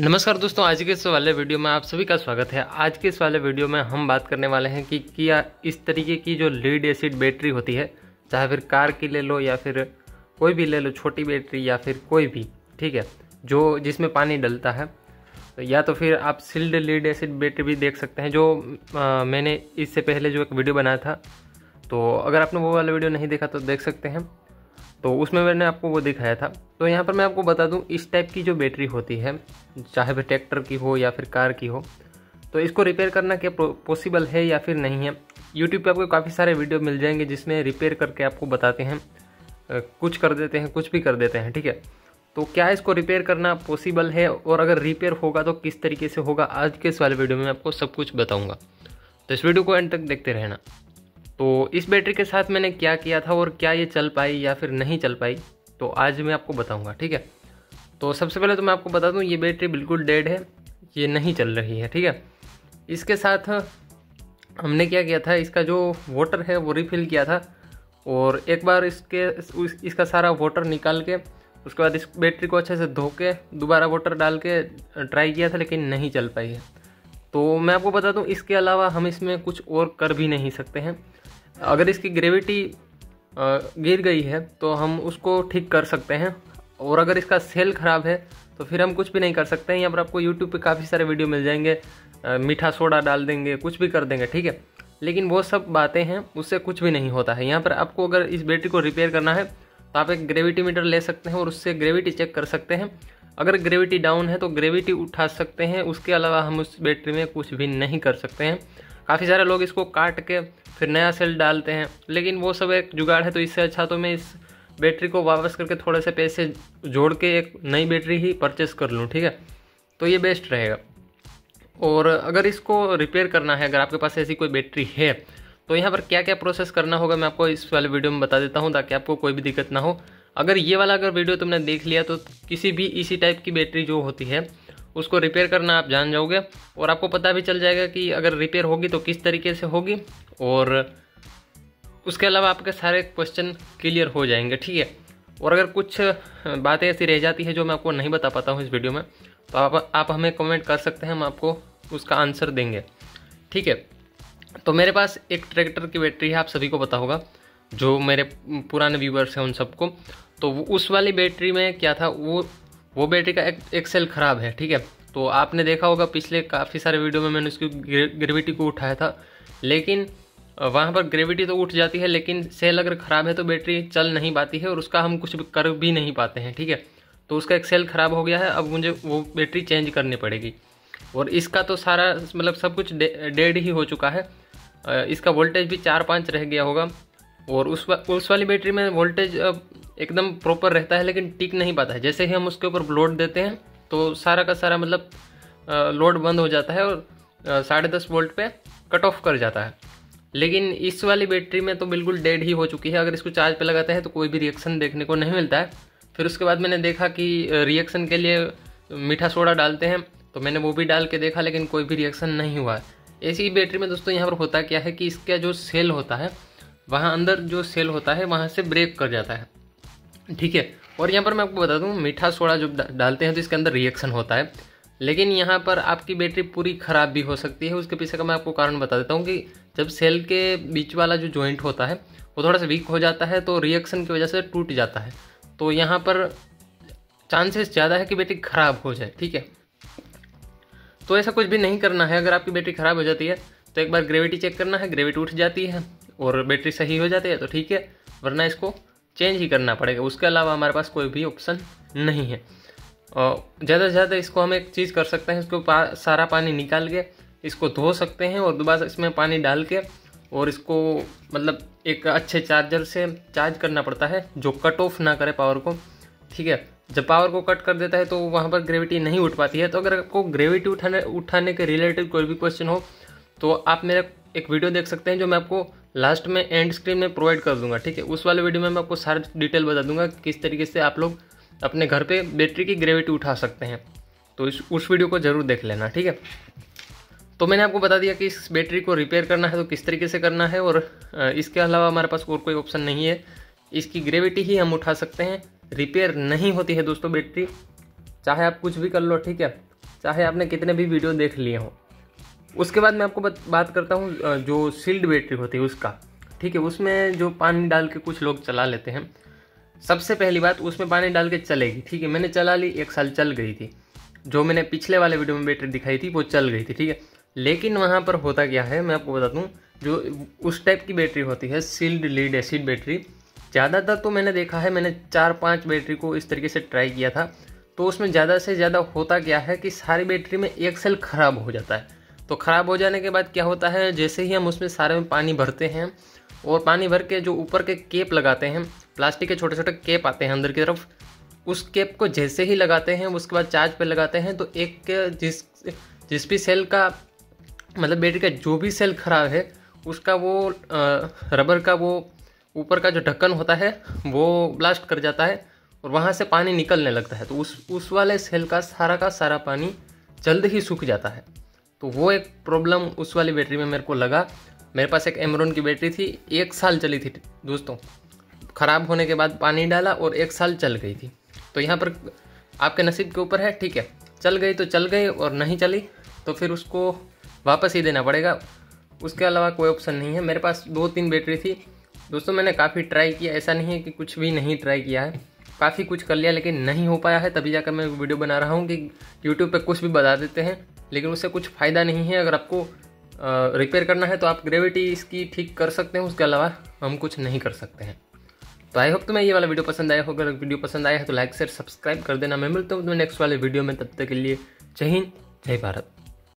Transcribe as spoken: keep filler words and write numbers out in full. नमस्कार दोस्तों, आज के इस वाले वीडियो में आप सभी का स्वागत है। आज के इस वाले वीडियो में हम बात करने वाले हैं कि क्या इस तरीके की जो लीड एसिड बैटरी होती है, चाहे फिर कार की ले लो या फिर कोई भी ले लो, छोटी बैटरी या फिर कोई भी, ठीक है, जो जिसमें पानी डलता है, या तो फिर आप सील्ड लीड एसिड बैटरी भी देख सकते हैं। जो आ, मैंने इससे पहले जो एक वीडियो बनाया था, तो अगर आपने वो वाला वीडियो नहीं देखा तो देख सकते हैं, तो उसमें मैंने आपको वो दिखाया था। तो यहाँ पर मैं आपको बता दूँ, इस टाइप की जो बैटरी होती है, चाहे फिर ट्रैक्टर की हो या फिर कार की हो, तो इसको रिपेयर करना क्या पॉसिबल है या फिर नहीं है। यूट्यूब पे आपको काफ़ी सारे वीडियो मिल जाएंगे जिसमें रिपेयर करके आपको बताते हैं, कुछ कर देते हैं, कुछ भी कर देते हैं, ठीक है। तो क्या इसको रिपेयर करना पॉसिबल है, और अगर रिपेयर होगा तो किस तरीके से होगा, आज के इस वाले वीडियो में आपको सब कुछ बताऊँगा, तो इस वीडियो को एंड तक देखते रहना। तो इस बैटरी के साथ मैंने क्या किया था और क्या ये चल पाई या फिर नहीं चल पाई, तो आज मैं आपको बताऊंगा, ठीक है। तो सबसे पहले तो मैं आपको बता दूं, ये बैटरी बिल्कुल डेड है, ये नहीं चल रही है, ठीक है। इसके साथ हमने क्या किया था, इसका जो वाटर है वो रिफ़िल किया था, और एक बार इसके उस, इसका सारा वाटर निकाल के उसके बाद इस बैटरी को अच्छे से धो के दोबारा वाटर डाल के ट्राई किया था, लेकिन नहीं चल पाई है। तो मैं आपको बता दूं, इसके अलावा हम इसमें कुछ और कर भी नहीं सकते हैं। अगर इसकी ग्रेविटी गिर गई है तो हम उसको ठीक कर सकते हैं, और अगर इसका सेल ख़राब है तो फिर हम कुछ भी नहीं कर सकते हैं। यहाँ पर आपको यूट्यूब पे काफ़ी सारे वीडियो मिल जाएंगे, मीठा सोडा डाल देंगे, कुछ भी कर देंगे, ठीक है, लेकिन वो सब बातें हैं, उससे कुछ भी नहीं होता है। यहाँ पर आपको अगर इस बैटरी को रिपेयर करना है तो आप एक ग्रेविटी मीटर ले सकते हैं और उससे ग्रेविटी चेक कर सकते हैं। अगर ग्रेविटी डाउन है तो ग्रेविटी उठा सकते हैं, उसके अलावा हम उस बैटरी में कुछ भी नहीं कर सकते हैं। काफ़ी सारे लोग इसको काट के फिर नया सेल डालते हैं, लेकिन वो सब एक जुगाड़ है। तो इससे अच्छा तो मैं इस बैटरी को वापस करके थोड़े से पैसे जोड़ के एक नई बैटरी ही परचेस कर लूँ, ठीक है, तो ये बेस्ट रहेगा। और अगर इसको रिपेयर करना है, अगर आपके पास ऐसी कोई बैटरी है, तो यहाँ पर क्या क्या प्रोसेस करना होगा मैं आपको इस वाले वीडियो में बता देता हूँ, ताकि आपको कोई भी दिक्कत ना हो। अगर ये वाला अगर वीडियो तुमने देख लिया तो किसी भी इसी टाइप की बैटरी जो होती है उसको रिपेयर करना आप जान जाओगे, और आपको पता भी चल जाएगा कि अगर रिपेयर होगी तो किस तरीके से होगी, और उसके अलावा आपके सारे क्वेश्चन क्लियर हो जाएंगे, ठीक है। और अगर कुछ बातें ऐसी रह जाती है जो मैं आपको नहीं बता पाता हूँ इस वीडियो में, तो आप आप हमें कमेंट कर सकते हैं, हम आपको उसका आंसर देंगे, ठीक है। तो मेरे पास एक ट्रैक्टर की बैटरी है, आप सभी को पता होगा, जो मेरे पुराने व्यूवर्स हैं उन सबको। तो उस वाली बैटरी में क्या था, वो वो बैटरी का एक, एक सेल ख़राब है, ठीक है। तो आपने देखा होगा पिछले काफ़ी सारे वीडियो में मैंने उसकी ग्रेविटी को उठाया था, लेकिन वहाँ पर ग्रेविटी तो उठ जाती है, लेकिन सेल अगर ख़राब है तो बैटरी चल नहीं पाती है, और उसका हम कुछ भी कर भी नहीं पाते हैं, ठीक है। तो उसका एक सेल ख़राब हो गया है, अब मुझे वो बैटरी चेंज करनी पड़ेगी, और इसका तो सारा मतलब सब कुछ डेड ही हो चुका है। इसका वोल्टेज भी चार पाँच रह गया होगा, और उस वा, उस वाली बैटरी में वोल्टेज एकदम प्रॉपर रहता है, लेकिन टिक नहीं पाता है। जैसे ही हम उसके ऊपर लोड देते हैं तो सारा का सारा मतलब लोड बंद हो जाता है, और साढ़े दस वोल्ट पे कट ऑफ कर जाता है। लेकिन इस वाली बैटरी में तो बिल्कुल डेड ही हो चुकी है। अगर इसको चार्ज पे लगाते हैं तो कोई भी रिएक्शन देखने को नहीं मिलता है। फिर उसके बाद मैंने देखा कि रिएक्शन के लिए मीठा सोडा डालते हैं, तो मैंने वो भी डाल के देखा, लेकिन कोई भी रिएक्शन नहीं हुआ। ऐसी बैटरी में दोस्तों यहाँ पर होता क्या है कि इसका जो सेल होता है, वहाँ अंदर जो सेल होता है वहाँ से ब्रेक कर जाता है, ठीक है। और यहाँ पर मैं आपको बता दूँ, मीठा सोडा जब डालते हैं तो इसके अंदर रिएक्शन होता है, लेकिन यहाँ पर आपकी बैटरी पूरी ख़राब भी हो सकती है। उसके पीछे का मैं आपको कारण बता देता हूँ कि जब सेल के बीच वाला जो जॉइंट होता है वो थोड़ा सा वीक हो जाता है, तो रिएक्शन की वजह से टूट जाता है। तो यहाँ पर चांसेस ज़्यादा है कि बैटरी ख़राब हो जाए, ठीक है। तो ऐसा कुछ भी नहीं करना है। अगर आपकी बैटरी ख़राब हो जाती है तो एक बार ग्रेविटी चेक करना है, ग्रेविटी उठ जाती है और बैटरी सही हो जाती है तो ठीक है, वरना इसको चेंज ही करना पड़ेगा। उसके अलावा हमारे पास कोई भी ऑप्शन नहीं है। ज़्यादा से ज़्यादा इसको हम एक चीज़ कर सकते हैं, इसको पा, सारा पानी निकाल के इसको धो सकते हैं, और दोबारा इसमें पानी डाल के और इसको मतलब एक अच्छे चार्जर से चार्ज करना पड़ता है, जो कट ऑफ ना करे पावर को, ठीक है। जब पावर को कट कर देता है तो वहाँ पर ग्रेविटी नहीं उठ पाती है। तो अगर आपको ग्रेविटी उठाने उठाने के रिलेटेड कोई भी क्वेश्चन हो तो आप मेरा एक वीडियो देख सकते हैं, जो मैं आपको लास्ट में एंड स्क्रीन में प्रोवाइड कर दूंगा, ठीक है। उस वाले वीडियो में मैं आपको सारी डिटेल बता दूंगा कि किस तरीके से आप लोग अपने घर पे बैटरी की ग्रेविटी उठा सकते हैं। तो इस उस वीडियो को ज़रूर देख लेना, ठीक है। तो मैंने आपको बता दिया कि इस बैटरी को रिपेयर करना है तो किस तरीके से करना है, और इसके अलावा हमारे पास और कोई ऑप्शन नहीं है। इसकी ग्रेविटी ही हम उठा सकते हैं, रिपेयर नहीं होती है दोस्तों बैटरी, चाहे आप कुछ भी कर लो, ठीक है। चाहे आपने कितने भी वीडियो देख लिए हों। उसके बाद मैं आपको बात करता हूँ जो सील्ड बैटरी होती है उसका, ठीक है। उसमें जो पानी डाल के कुछ लोग चला लेते हैं। सबसे पहली बात, उसमें पानी डाल के चलेगी, ठीक है। मैंने चला ली, एक साल चल गई थी। जो मैंने पिछले वाले वीडियो में बैटरी दिखाई थी वो चल गई थी, ठीक है। लेकिन वहाँ पर होता क्या है मैं आपको बता दूँ, जो उस टाइप की बैटरी होती है सील्ड लीड एसिड बैटरी, ज़्यादातर तो मैंने देखा है, मैंने चार पाँच बैटरी को इस तरीके से ट्राई किया था। तो उसमें ज़्यादा से ज़्यादा होता क्या है कि सारी बैटरी में एक सेल ख़राब हो जाता है। तो ख़राब हो जाने के बाद क्या होता है, जैसे ही हम उसमें सारे में पानी भरते हैं और पानी भर के जो ऊपर के कैप लगाते हैं, प्लास्टिक के छोटे छोटे कैप आते हैं अंदर की तरफ, उस कैप को जैसे ही लगाते हैं उसके बाद चार्ज पे लगाते हैं तो एक जिस जिस भी सेल का मतलब बैटरी का जो भी सेल ख़राब है उसका वो रबर का वो ऊपर का जो ढक्कन होता है वो ब्लास्ट कर जाता है और वहाँ से पानी निकलने लगता है। तो उस उस वाले सेल का सारा का सारा पानी जल्द ही सूख जाता है। तो वो एक प्रॉब्लम उस वाली बैटरी में मेरे को लगा। मेरे पास एक एमरॉन की बैटरी थी, एक साल चली थी दोस्तों। ख़राब होने के बाद पानी डाला और एक साल चल गई थी। तो यहाँ पर आपके नसीब के ऊपर है, ठीक है। चल गई तो चल गई और नहीं चली तो फिर उसको वापस ही देना पड़ेगा, उसके अलावा कोई ऑप्शन नहीं है। मेरे पास दो तीन बैटरी थी दोस्तों, मैंने काफ़ी ट्राई किया, ऐसा नहीं है कि कुछ भी नहीं ट्राई किया है, काफ़ी कुछ कर लिया लेकिन नहीं हो पाया है। तभी जाकर मैं वीडियो बना रहा हूँ कि यूट्यूब पर कुछ भी बता देते हैं लेकिन उससे कुछ फ़ायदा नहीं है। अगर आपको रिपेयर करना है तो आप ग्रेविटी इसकी ठीक कर सकते हैं, उसके अलावा हम कुछ नहीं कर सकते हैं। तो आई होप तुम्हें ये वाला वीडियो पसंद आया होगा। अगर वीडियो पसंद आया है तो लाइक शेयर सब्सक्राइब कर देना। मैं मिलता हूँ तुम्हें नेक्स्ट वाले वीडियो में, तब तक के लिए जय हिंद जय भारत।